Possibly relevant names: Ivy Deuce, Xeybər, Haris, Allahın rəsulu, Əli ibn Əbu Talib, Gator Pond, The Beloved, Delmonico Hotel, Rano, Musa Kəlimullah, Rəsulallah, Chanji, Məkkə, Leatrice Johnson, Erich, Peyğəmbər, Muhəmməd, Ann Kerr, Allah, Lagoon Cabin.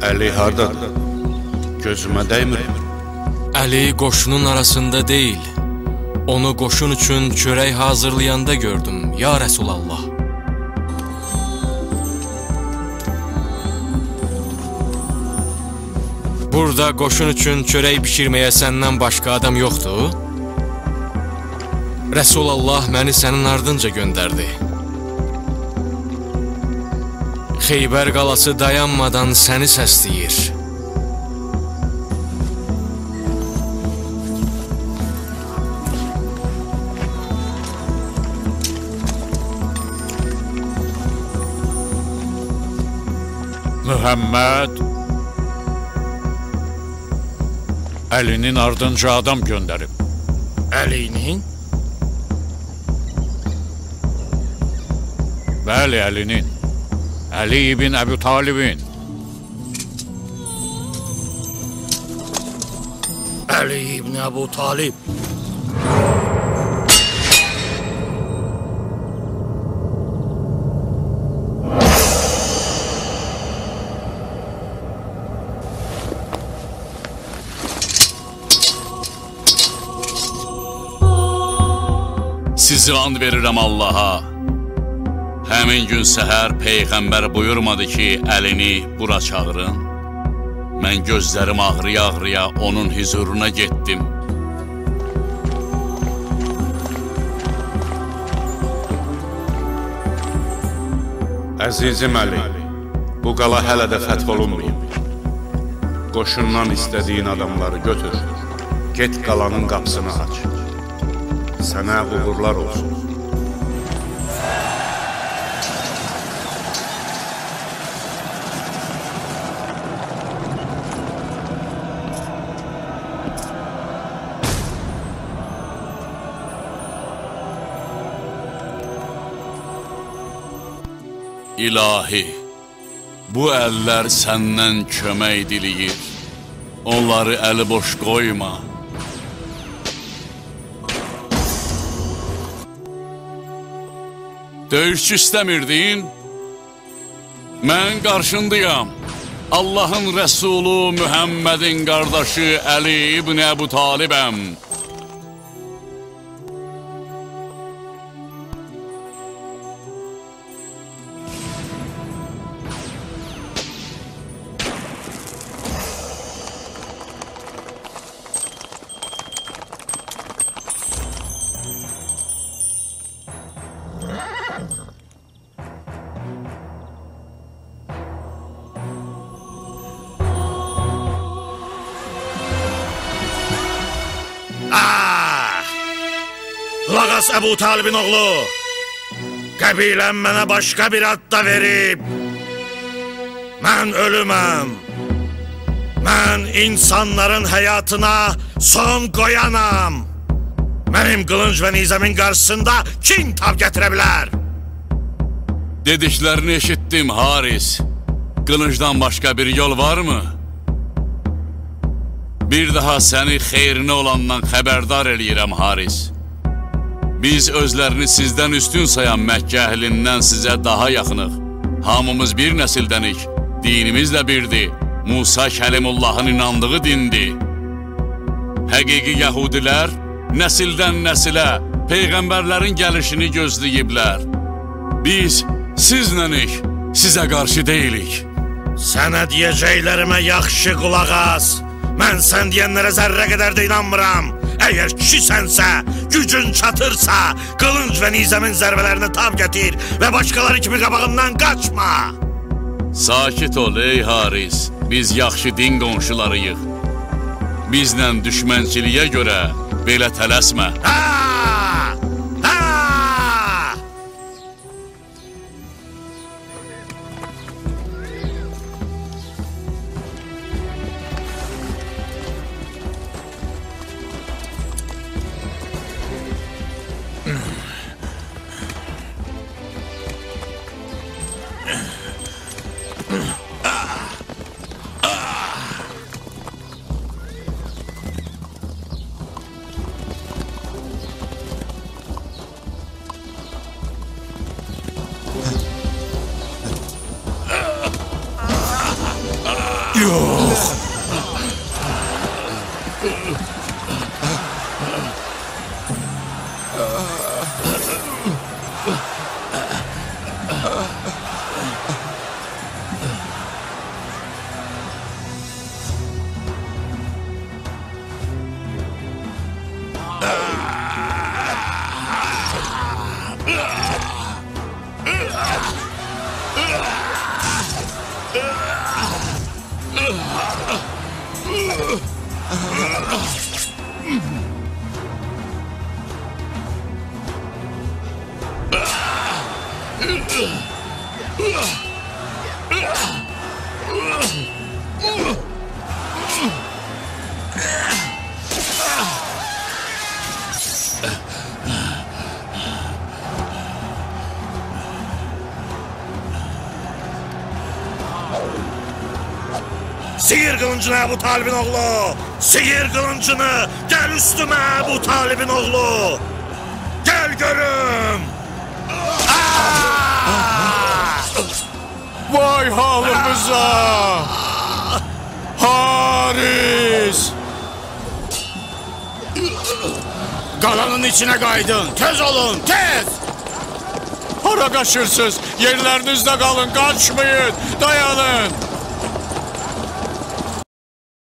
Əli hardadır? Gözümə dəymir. Əli qoşunun arasında deyil. Onu qoşun üçün çörək hazırlayanda gördüm, ya Rəsulallah. Burada qoşun üçün çörək bişirməyə səndən başqa adam yoxdur? Rəsulallah məni sənin ardınca göndərdi. Xeybər qalası dayanmadan səni səsləyir. Muhəmməd Əlinin ardınca adam göndərib. Əlinin? Bəli, Əlinin. Əli ibn Əbu Talibin. Əli ibn Əbu Talib. Sizi and verirəm Allaha. Həmin gün səhər Peyğəmbər buyurmadı ki, Əlini bura çağırın. Mən gözlərim ağrıya-ağrıya onun hüzuruna getdim. Əzizim Əli, bu qala hələ də fəth olunmayıb. Qoşundan istədiyin adamları götür, get qalanın qapısını aç. Sənə uğurlar olsun. İlahi, bu əllər səndən kömək diliyir. Onları əli boş qoyma. Döyüşçü istəmirdin? Mən qarşındayam. Allahın rəsulu Muhəmmədin qardaşı Əli ibn Əbu Talibəm. Əbu Talibin oğlu, qəbiləm mənə başqa bir ad da verib. Mən ölüməm. Mən insanların həyatına son qoyanam. Mənim qılınc və nizəmin qarşısında kim tab gətirə bilər? Dediklərini eşitdim, Haris. Qılıncdan başqa bir yol varmı? Bir daha səni xeyrinə olandan xəbərdar eləyirəm, Haris. Biz özlərini sizdən üstün sayan Məkkə əhlindən sizə daha yaxınıq. Hamımız bir nəsildənik. Dinimiz də birdir. Musa Kəlimullahın inandığı dindir. Həqiqi yəhudilər nəsildən nəsilə peyğəmbərlərin gəlişini gözləyiblər. Biz sizlənik, sizə qarşı deyilik. Sənə deyəcəklərimə yaxşı qulaq as. Mən sən deyənlərə zərrə qədər də inanmıram. Əgər kişisənsə, gücün çatırsa, qılınc və nizəmin zərbələrini tab gətir və başqaları kimi qabağından qaçma. Sakit ol, ey Haris. Biz yaxşı din qonşularıyıq. Bizlə düşmənçiliyə görə belə tələsmə. Yox. Sihir kılıncını Əbu Talibin oğlu! Sihir kılıncını! Gel üstüme Əbu Talibin oğlu! Gel görüm! Vay halımıza! Haris! Qalanın içine kaydın! Tez olun! Tez! Hara kaçırsınız! Yerlerinizde kalın! Kaçmayın! Dayanın!